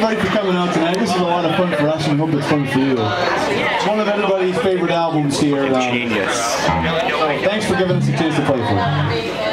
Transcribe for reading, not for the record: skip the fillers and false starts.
Thank you for coming out tonight. This is a lot of fun for us, and I hope it's fun for you. It's one of everybody's favorite albums here. Genius. So thanks for giving us a chance to play for you.